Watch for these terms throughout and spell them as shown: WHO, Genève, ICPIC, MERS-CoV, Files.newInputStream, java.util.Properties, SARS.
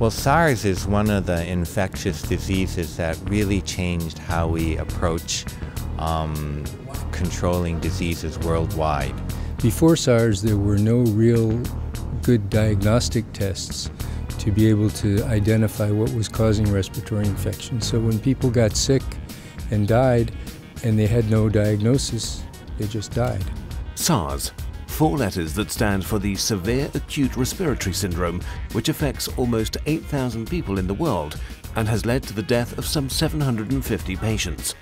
Well, SARS is one of the infectious diseases that really changed how we approach controlling diseases worldwide. Before SARS, there were no real good diagnostic tests to be able to identify what was causing respiratory infection. So when people got sick and died, and they had no diagnosis, they just died. SARS, four letters that stand for the Severe Acute Respiratory Syndrome, which affects almost 8,000 people in the world and has led to the death of some 750 patients.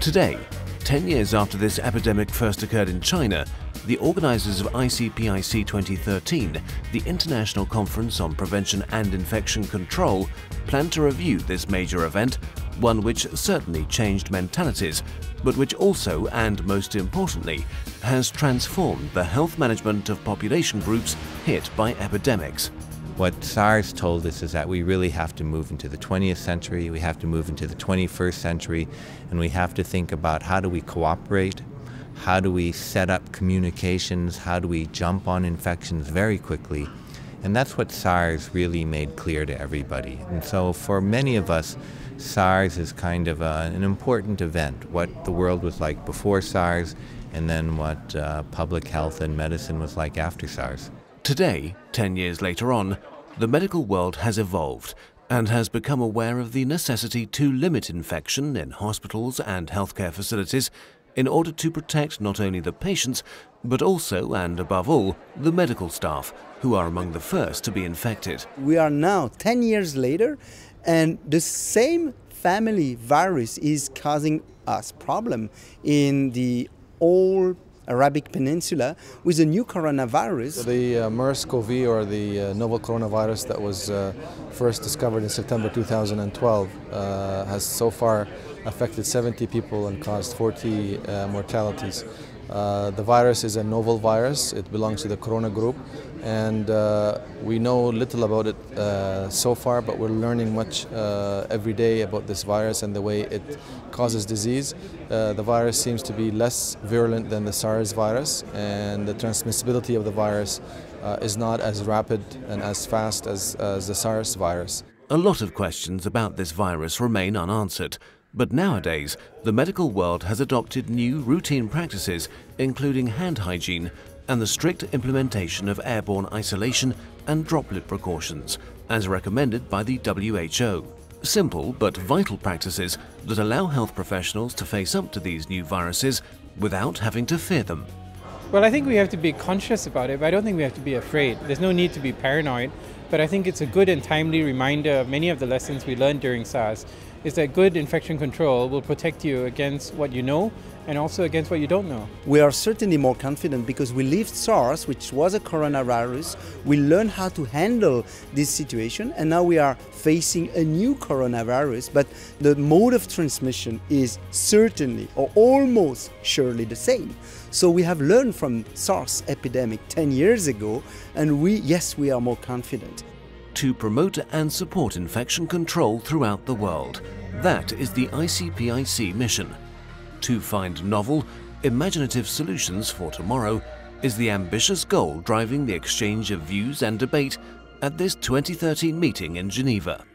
Today, 10 years after this epidemic first occurred in China, the organizers of ICPIC 2013, the International Conference on Prevention and Infection Control, plan to review this major event, one which certainly changed mentalities, but which also, and most importantly, has transformed the health management of population groups hit by epidemics. What SARS told us is that we really have to move into the 20th century, we have to move into the 21st century, and we have to think about how do we cooperate. How do we set up communications? How do we jump on infections very quickly? And that's what SARS really made clear to everybody. And so for many of us, SARS is kind of an important event, what the world was like before SARS, and then what public health and medicine was like after SARS. Today, 10 years later on, the medical world has evolved and has become aware of the necessity to limit infection in hospitals and healthcare facilities in order to protect not only the patients, but also, and above all, the medical staff, who are among the first to be infected. We are now 10 years later, and the same family virus is causing us problem in the whole Arabic Peninsula with a new coronavirus. The MERS-CoV, or the novel coronavirus that was first discovered in September 2012, has so far affected 70 people and caused 40 mortalities. The virus is a novel virus. It belongs to the corona group, and we know little about it so far, but we're learning much every day about this virus and the way it causes disease. The virus seems to be less virulent than the SARS virus, and the transmissibility of the virus is not as rapid and as fast as the SARS virus. A lot of questions about this virus remain unanswered. But nowadays, the medical world has adopted new routine practices, including hand hygiene and the strict implementation of airborne isolation and droplet precautions, as recommended by the WHO. Simple but vital practices that allow health professionals to face up to these new viruses without having to fear them. Well, I think we have to be conscious about it, but I don't think we have to be afraid. There's no need to be paranoid, but I think it's a good and timely reminder of many of the lessons we learned during SARS. Is that good infection control will protect you against what you know and also against what you don't know. We are certainly more confident because we lived SARS, which was a coronavirus. We learned how to handle this situation, and now we are facing a new coronavirus, but the mode of transmission is certainly or almost surely the same. So we have learned from SARS epidemic 10 years ago, and yes, we are more confident. To promote and support infection control throughout the world. That is the ICPIC mission. To find novel, imaginative solutions for tomorrow is the ambitious goal driving the exchange of views and debate at this 2013 meeting in Geneva.